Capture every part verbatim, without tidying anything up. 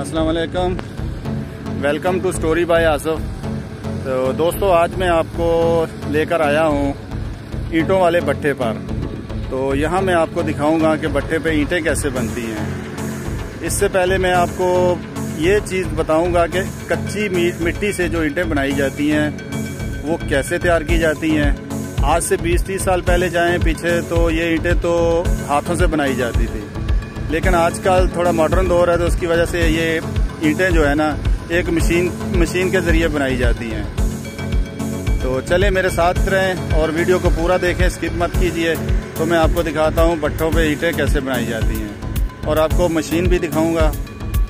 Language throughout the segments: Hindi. अस्सलामुअलैकुम, welcome to story by Asif. तो दोस्तों, आज मैं आपको लेकर आया हूँ ईंटों वाले भट्टे पर। तो यहाँ मैं आपको दिखाऊंगा कि भट्टे पे ईंटें कैसे बनती हैं। इससे पहले मैं आपको ये चीज़ बताऊंगा कि कच्ची मिट्टी से जो ईंटें बनाई जाती हैं वो कैसे तैयार की जाती हैं। आज से बीस तीस साल पहले जाएं पीछे तो ये ईंटें तो हाथों से बनाई जाती थी, लेकिन आजकल थोड़ा मॉडर्न दौर है तो उसकी वजह से ये ईंटें जो है ना एक मशीन मशीन के ज़रिए बनाई जाती हैं। तो चले मेरे साथ रहें और वीडियो को पूरा देखें, स्किप मत कीजिए। तो मैं आपको दिखाता हूँ भट्टों पे ईंटें कैसे बनाई जाती हैं और आपको मशीन भी दिखाऊँगा,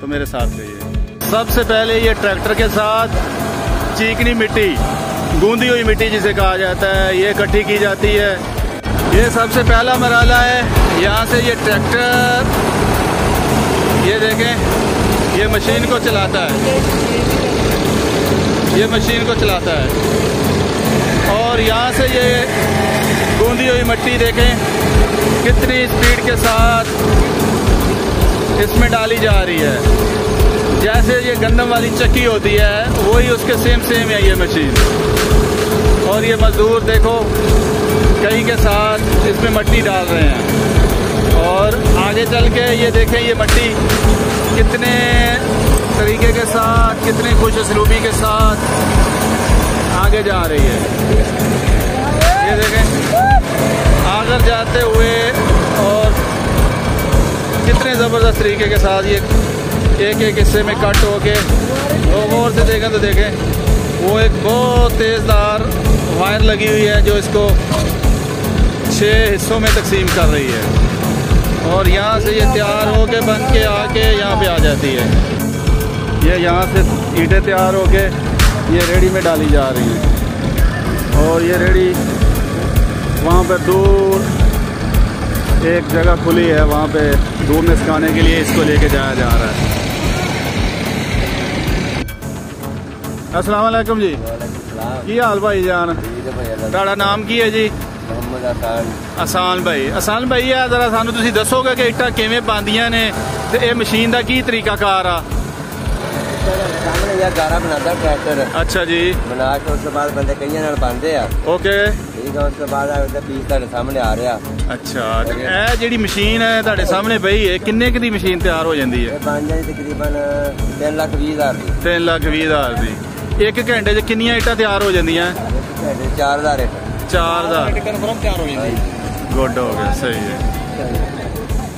तो मेरे साथ रहिए। सबसे पहले ये ट्रैक्टर के साथ चीकनी मिट्टी, गूंदी हुई मिट्टी जिसे कहा जाता है, ये इकट्ठी की जाती है। ये सबसे पहला मरहला है। यहाँ से ये ट्रैक्टर, ये देखें, ये मशीन को चलाता है, ये मशीन को चलाता है। और यहाँ से ये गूंदी हुई मिट्टी देखें कितनी स्पीड के साथ इसमें डाली जा रही है। जैसे ये गंदम वाली चक्की होती है वही उसके सेम सेम है ये मशीन। और ये मजदूर देखो कहीं के साथ इसमें मिट्टी डाल रहे हैं। और आगे चल के ये देखें, ये मिट्टी कितने तरीके के साथ, कितने खुश असलूबी के साथ आगे जा रही है। ये देखें आगे जाते हुए और कितने ज़बरदस्त तरीके के साथ ये एक एक हिस्से में कट होके दो मोर से देखें तो देखें वो एक बहुत तेज़दार वायर लगी हुई है जो इसको छः हिस्सों में तकसीम कर रही है। और यहाँ से ये तैयार होके बन के आके यहाँ पे आ जाती है। ये यह यहाँ से ईंटें तैयार होके ये रेडी में डाली जा रही है। और ये रेडी वहाँ पर दूर एक जगह खुली है, वहाँ पे धूप में सुखाने के लिए इसको लेके जाया जा रहा है। अस्सलाम वालेकुम जी, की हाल भाई जान? ताड़ा नाम की है जी? मोहम्मद आसान। आसान भाई, आसान भाई है जरा सानू तुसी दसोगे कि इट्टा किवें पांदियां ने ते ए मशीन दा की तरीका कार आ? सामने या गारा बनादा ट्रैक्टर। अच्छा जी, बना के उसके बाद बंदे कईयां नाल बांधे आ। ओके ठीक है, उसके बाद आ ते पीस ताडे सामने आ रहा। अच्छा, ए जेडी मशीन है ताडे सामने पई है, किन्ने क दी मशीन तैयार हो जांदी है? बन जांदी तकरीबन तीन लाख बीस हज़ार दी। तीन लाख बीस हज़ार दी। एक घंटे च कितनी ईंटा तैयार हो जाती हैं? चार हज़ार चार हज़ार गुड हो गया, सही है।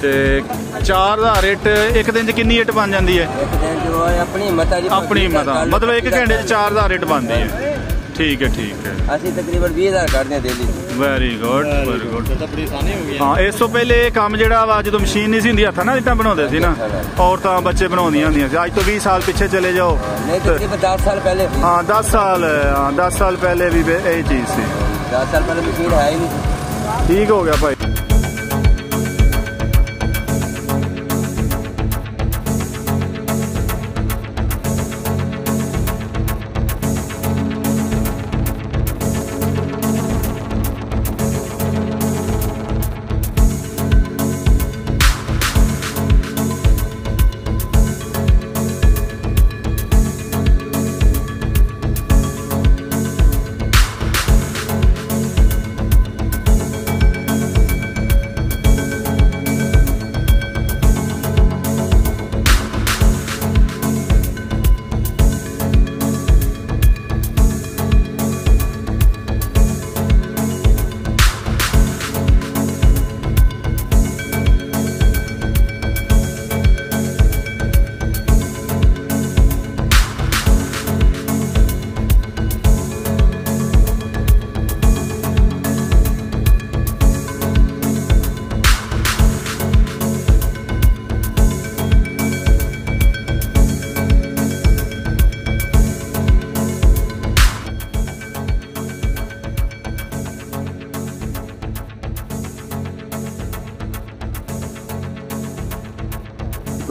तो चार हज़ार ईंट एक दिन कितनी ईंट बन जाती है? अपनी हिम्मत अपनी हिम्मत मतलब एक घंटे च चार हज़ार ईंट बनती है। ठीक है ठीक है, असं तकरीबन बीस हज़ार करते हैं daily. Very good very good, हाँ। इस तो पहले काम जो वा जो मशीन नहीं सी होंगी, हथा ना ईंटा बनाते थे ना, औरत बच्चे बना होंगे। अज तो बीस साल पिछे चले जाओ, दस साल पहले, हाँ दस साल हाँ दस साल पहले भी यही चीज़ थी। दस साल पहले मशीन है ही नहीं। ठीक हो गया भाई।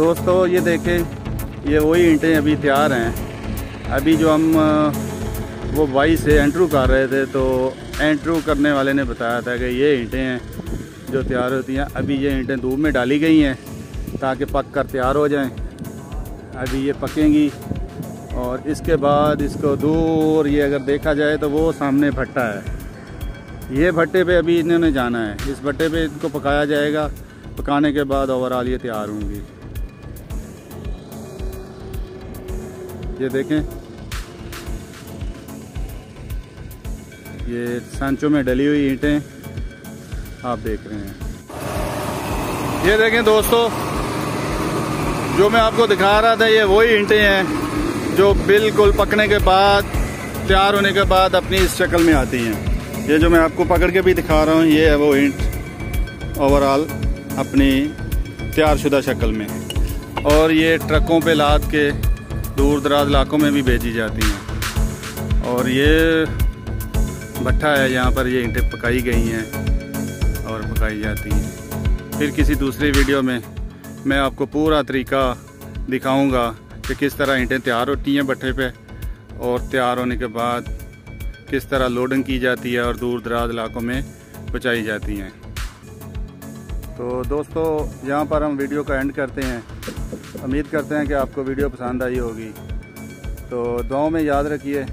दोस्तों ये देखें, ये वही ईंटें अभी तैयार हैं। अभी जो हम वो वाई से एंट्रू कर रहे थे तो एंट्रू करने वाले ने बताया था कि ये ईंटें हैं जो तैयार होती हैं। अभी ये ईंटें धूप में डाली गई हैं ताकि पक कर तैयार हो जाएं। अभी ये पकेंगी और इसके बाद इसको दूर ये अगर देखा जाए तो वो सामने भट्टा है। ये भट्टे पे अभी इन्होंने जाना है, इस भट्टे पे इनको पकाया जाएगा। पकाने के बाद ओवरऑल ये तैयार होंगी। ये देखें, ये सांचों में डली हुई ईंटें आप देख रहे हैं। ये देखें दोस्तों, जो मैं आपको दिखा रहा था ये वही ईंटें हैं जो बिल्कुल पकने के बाद, तैयार होने के बाद अपनी इस शक्ल में आती हैं। ये जो मैं आपको पकड़ के भी दिखा रहा हूँ ये है वो ईंट ओवरऑल अपनी तैयारशुदा शक्ल में, और ये ट्रकों पे लाद के दूर दराज इलाकों में भी भेजी जाती हैं। और ये भट्टा है, यहाँ पर ये ईंटें पकाई गई हैं और पकाई जाती हैं। फिर किसी दूसरी वीडियो में मैं आपको पूरा तरीका दिखाऊँगा कि किस तरह ईंटें तैयार होती हैं भट्टे पर, और तैयार होने के बाद किस तरह लोडिंग की जाती है और दूर दराज इलाकों में पहुँचाई जाती हैं। तो दोस्तों यहाँ पर हम वीडियो का एंड करते हैं। उम्मीद करते हैं कि आपको वीडियो पसंद आई होगी। तो दुआओं में याद रखिए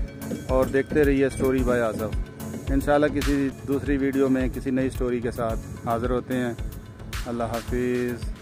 और देखते रहिए स्टोरी बाय आसिफ। इंशाल्लाह किसी दूसरी वीडियो में किसी नई स्टोरी के साथ हाज़िर होते हैं। अल्लाह हाफिज़।